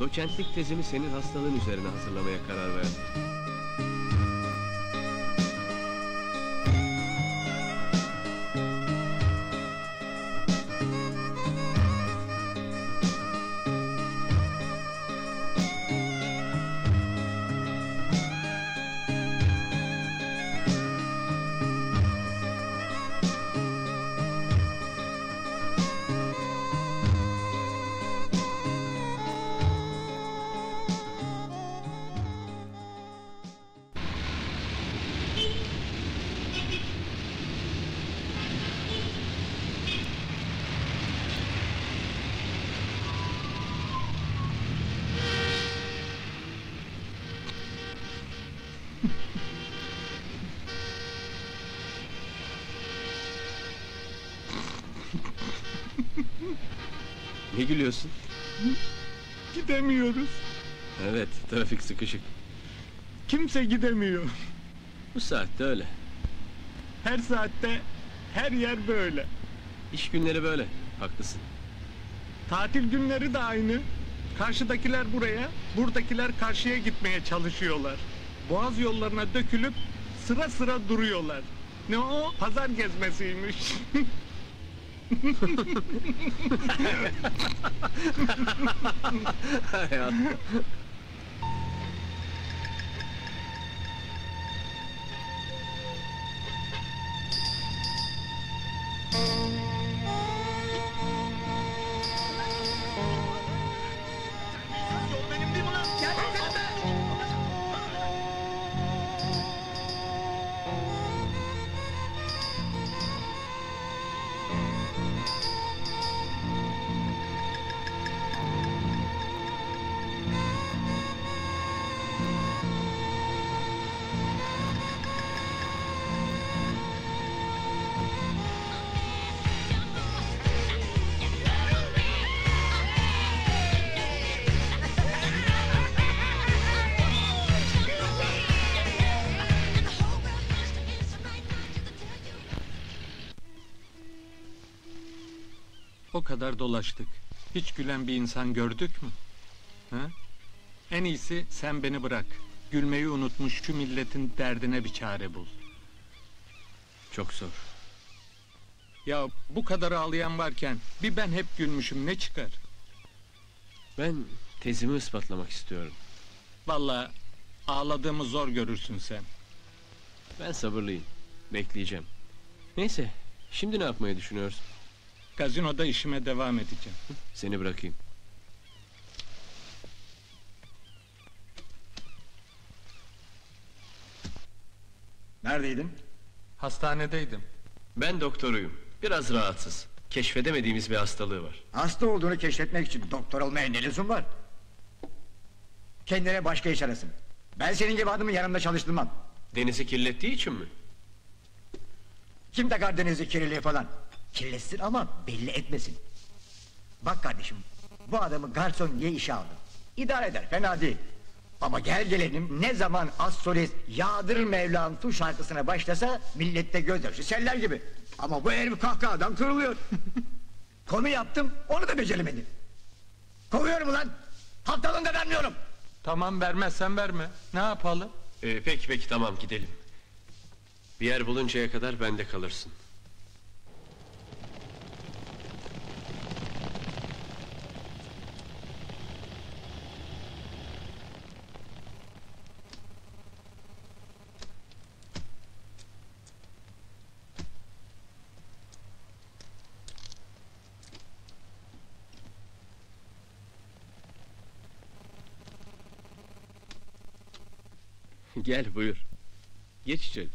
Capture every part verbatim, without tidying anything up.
Doçentlik tezimi senin hastalığın üzerine hazırlamaya karar verdim. Ne gülüyorsun? Gidemiyoruz. Evet, trafik sıkışık. Kimse gidemiyor. Bu saatte öyle. Her saatte, her yer böyle. İş günleri böyle, haklısın. Tatil günleri de aynı. Karşıdakiler buraya, buradakiler karşıya gitmeye çalışıyorlar. Boğaz yollarına dökülüp sıra sıra duruyorlar. Ne o? Pazar gezmesiymiş. O kadar dolaştık. Hiç gülen bir insan gördük mü? Ha? En iyisi sen beni bırak. Gülmeyi unutmuş şu milletin derdine bir çare bul. Çok zor. Ya bu kadar ağlayan varken bir ben hep gülmüşüm, ne çıkar? Ben tezimi ispatlamak istiyorum. Vallahi ağladığımı zor görürsün sen. Ben sabırlıyım. Bekleyeceğim. Neyse, şimdi ne yapmayı düşünüyorsun? Gazinoda işime devam edeceğim. Seni bırakayım. Neredeydin? Hastanedeydim. Ben doktoruyum. Biraz rahatsız. Keşfedemediğimiz bir hastalığı var. Hasta olduğunu keşfetmek için doktor olmaya ne lüzum var? Kendine başka iş arasın. Ben senin gibi adamı yanımda çalıştırmam. Denizi kirlettiği için mi? Kim takar denizi kirliliği falan? Kirletsin ama belli etmesin. Bak kardeşim, bu adamı garson diye işe aldım. İdare eder, fena değil. Ama gel gelelim, ne zaman az solist "Yağdır Mevlam" tu şarkısına başlasa millette gözyaşı seller gibi. Ama bu herif kahkahadan kırılıyor. Konu yaptım, onu da beceremedim. Kovuyorum ulan, haftalığını da vermiyorum. Tamam, vermezsen verme, ne yapalım? Ee, peki peki tamam, gidelim. Bir yer buluncaya kadar bende kalırsın. Gel buyur. Geç içeri.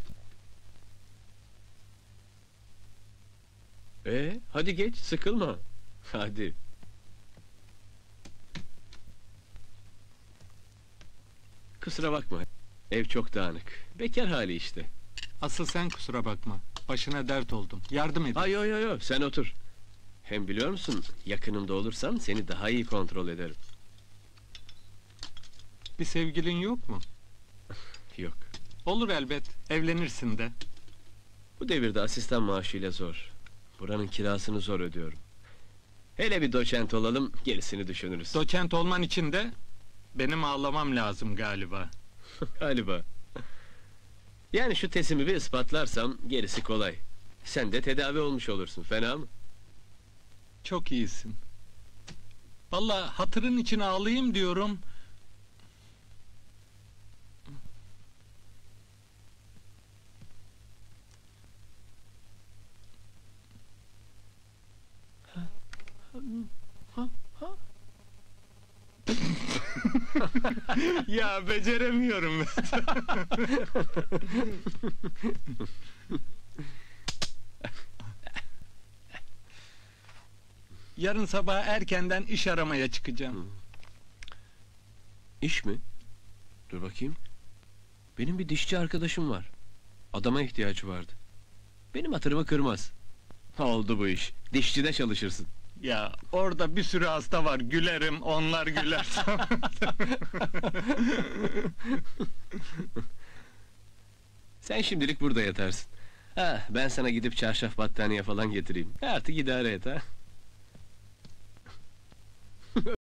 Ee, hadi geç, sıkılma. Hadi. Kusura bakma. Ev çok dağınık. Bekar hali işte. Asıl sen kusura bakma. Başına dert oldum. Yardım edin. Ay yo yo yo, sen otur. Hem biliyor musun, yakınımda olursan seni daha iyi kontrol ederim. Bir sevgilin yok mu? Yok. Olur elbet, evlenirsin de. Bu devirde asistan maaşıyla zor. Buranın kirasını zor ödüyorum. Hele bir doçent olalım, gerisini düşünürüz. Doçent olman için de benim ağlamam lazım galiba. Galiba. Yani şu tezimi bir ispatlarsam gerisi kolay. Sen de tedavi olmuş olursun, fena mı? Çok iyisin. Vallahi hatırın için ağlayayım diyorum. Ya beceremiyorum. Yarın sabah erkenden iş aramaya çıkacağım. Hı. İş mi? Dur bakayım. Benim bir dişçi arkadaşım var. Adama ihtiyacı vardı. Benim hatırımı kırmaz. Oldu bu iş. Dişçide çalışırsın. Ya orada bir sürü hasta var, gülerim, onlar güler. Sen şimdilik burada yatarsın. Ha, ben sana gidip çarşaf battaniye falan getireyim. Artık idare et ha.